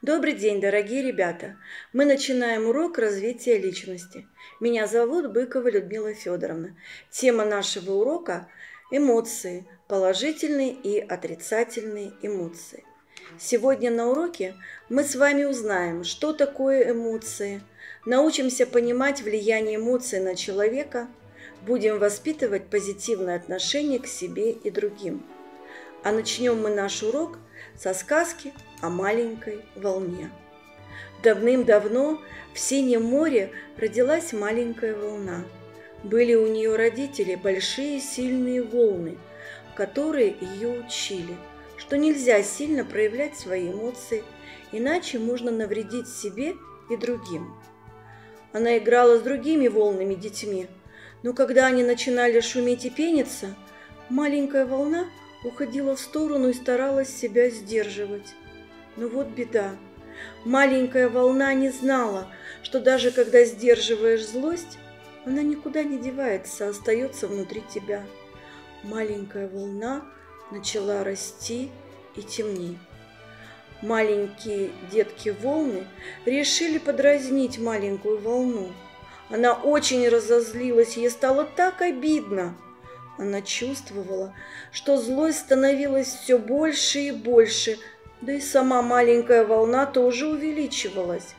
Добрый день, дорогие ребята! Мы начинаем урок развития личности. Меня зовут Быкова Людмила Федоровна. Тема нашего урока – эмоции, положительные и отрицательные эмоции. Сегодня на уроке мы с вами узнаем, что такое эмоции, научимся понимать влияние эмоций на человека, будем воспитывать позитивное отношение к себе и другим. А начнем мы наш урок со сказки о маленькой волне. Давным-давно в синем море родилась маленькая волна. Были у нее родители большие сильные волны, которые ее учили, что нельзя сильно проявлять свои эмоции, иначе можно навредить себе и другим. Она играла с другими волнами детьми, но когда они начинали шуметь и пениться, маленькая волна уходила в сторону и старалась себя сдерживать. Но вот беда. Маленькая волна не знала, что даже когда сдерживаешь злость, она никуда не девается, остается внутри тебя. Маленькая волна начала расти и темнеть. Маленькие детки-волны решили подразнить маленькую волну. Она очень разозлилась, ей стало так обидно. Она чувствовала, что злость становилась все больше и больше, да и сама маленькая волна тоже увеличивалась.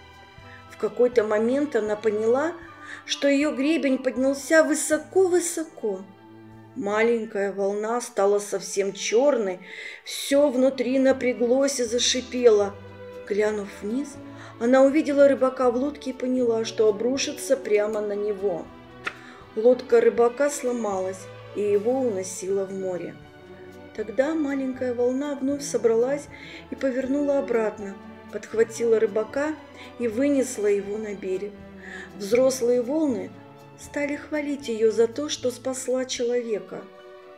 В какой-то момент она поняла, что ее гребень поднялся высоко-высоко. Маленькая волна стала совсем черной, все внутри напряглось и зашипело. Глянув вниз, она увидела рыбака в лодке и поняла, что обрушится прямо на него. Лодка рыбака сломалась, и его уносило в море. Тогда маленькая волна вновь собралась и повернула обратно, подхватила рыбака и вынесла его на берег. Взрослые волны стали хвалить ее за то, что спасла человека.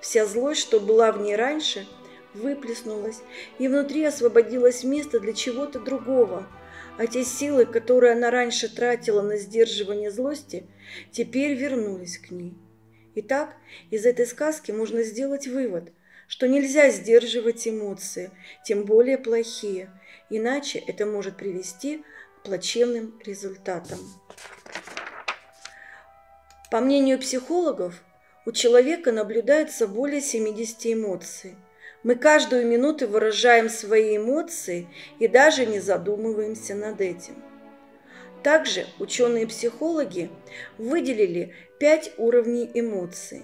Вся злость, что была в ней раньше, выплеснулась, и внутри освободилось место для чего-то другого. А те силы, которые она раньше тратила на сдерживание злости, теперь вернулись к ней. Итак, из этой сказки можно сделать вывод, что нельзя сдерживать эмоции, тем более плохие, иначе это может привести к плачевным результатам. По мнению психологов, у человека наблюдается более 70 эмоций. Мы каждую минуту выражаем свои эмоции и даже не задумываемся над этим. Также ученые-психологи выделили 5 уровней эмоций.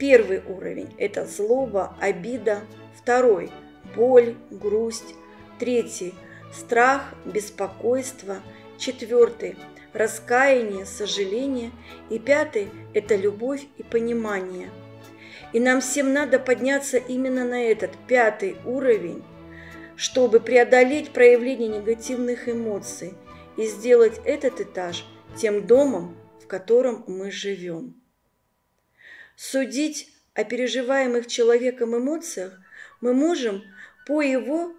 Первый уровень – это злоба, обида. Второй – боль, грусть. Третий – страх, беспокойство. Четвертый – раскаяние, сожаление. И пятый – это любовь и понимание. И нам всем надо подняться именно на этот 5-й уровень, чтобы преодолеть проявление негативных эмоций и сделать этот этаж тем домом, в котором мы живем. Судить о переживаемых человеком эмоциях мы можем по его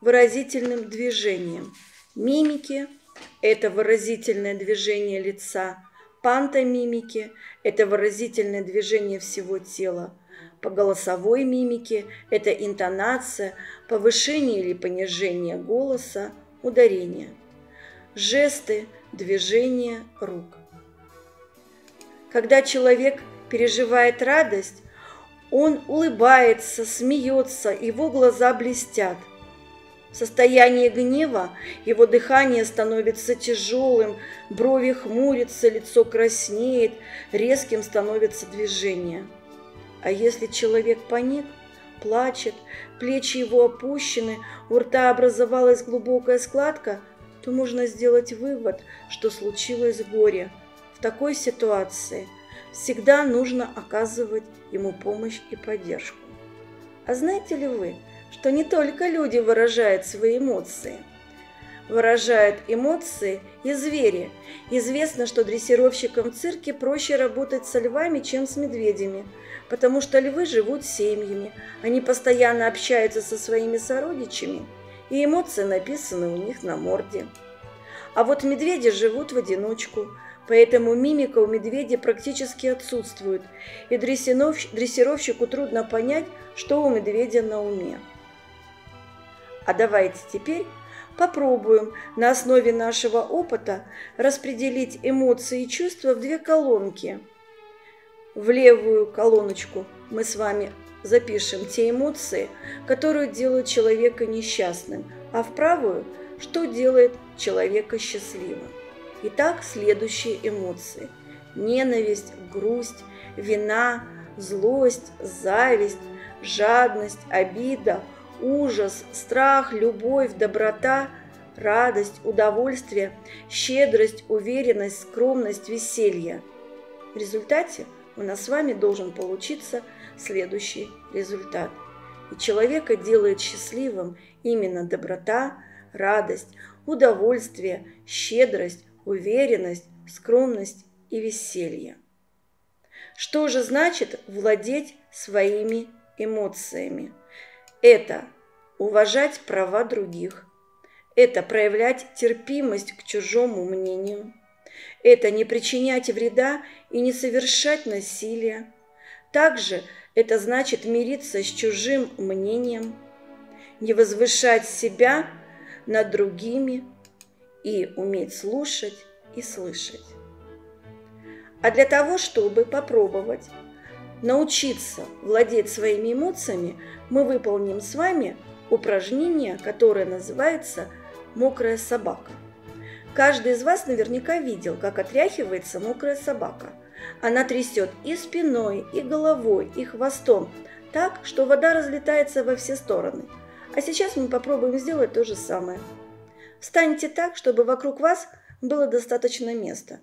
выразительным движениям. Мимики – это выразительное движение лица, пантомимики – это выразительное движение всего тела, по голосовой мимике – это интонация, повышение или понижение голоса, ударение. Жесты, движения рук. Когда человек переживает радость, он улыбается, смеется, его глаза блестят. В состоянии гнева его дыхание становится тяжелым, брови хмурятся, лицо краснеет, резким становится движение. А если человек паник, плачет, плечи его опущены, у рта образовалась глубокая складка, то можно сделать вывод, что случилось горе. В такой ситуации всегда нужно оказывать ему помощь и поддержку. А знаете ли вы, что не только люди выражают свои эмоции? Выражают эмоции и звери. Известно, что дрессировщикам в цирке проще работать со львами, чем с медведями, потому что львы живут семьями, они постоянно общаются со своими сородичами, и эмоции написаны у них на морде. А вот медведи живут в одиночку, поэтому мимика у медведя практически отсутствует, и дрессировщику трудно понять, что у медведя на уме. А давайте теперь Попробуем на основе нашего опыта распределить эмоции и чувства в две колонки. В левую колоночку мы с вами запишем те эмоции, которые делают человека несчастным, а в правую – что делает человека счастливым. Итак, следующие эмоции – ненависть, грусть, вина, злость, зависть, жадность, обида, ужас, страх, любовь, доброта, радость, удовольствие, щедрость, уверенность, скромность, веселье. В результате у нас с вами должен получиться следующий результат. И человека делает счастливым именно доброта, радость, удовольствие, щедрость, уверенность, скромность и веселье. Что же значит владеть своими эмоциями? Это уважать права других, это проявлять терпимость к чужому мнению, это не причинять вреда и не совершать насилия. Также это значит мириться с чужим мнением, не возвышать себя над другими и уметь слушать и слышать. А для того, чтобы попробовать научиться владеть своими эмоциями, мы выполним с вами упражнение, которое называется «Мокрая собака». Каждый из вас наверняка видел, как отряхивается мокрая собака. Она трясет и спиной, и головой, и хвостом, так, что вода разлетается во все стороны. А сейчас мы попробуем сделать то же самое. Встаньте так, чтобы вокруг вас было достаточно места.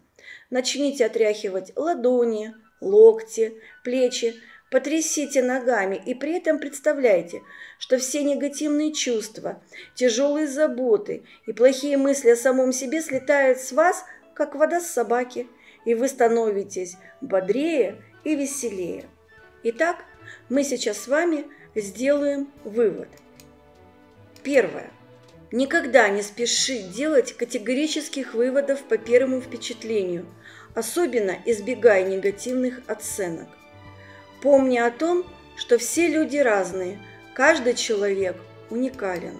Начните отряхивать ладони, локти, плечи, потрясите ногами и при этом представляйте, что все негативные чувства, тяжелые заботы и плохие мысли о самом себе слетают с вас, как вода с собаки, и вы становитесь бодрее и веселее. Итак, мы сейчас с вами сделаем вывод. Первое. Никогда не спеши делать категорических выводов по первому впечатлению, особенно избегая негативных оценок. Помни о том, что все люди разные, каждый человек уникален.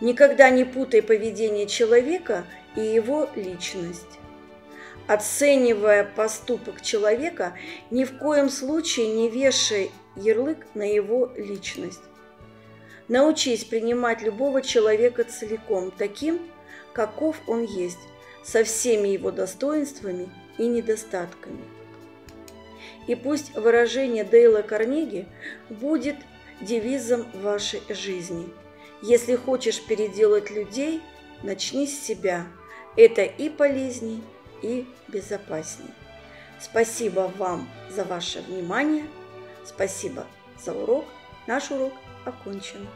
Никогда не путай поведение человека и его личность. Оценивая поступок человека, ни в коем случае не вешай ярлык на его личность. Научись принимать любого человека целиком, таким, каков он есть, со всеми его достоинствами и недостатками. И пусть выражение Дейла Карнеги будет девизом вашей жизни. Если хочешь переделать людей, начни с себя. Это и полезней, и безопасней. Спасибо вам за ваше внимание. Спасибо за урок. Наш урок окончен.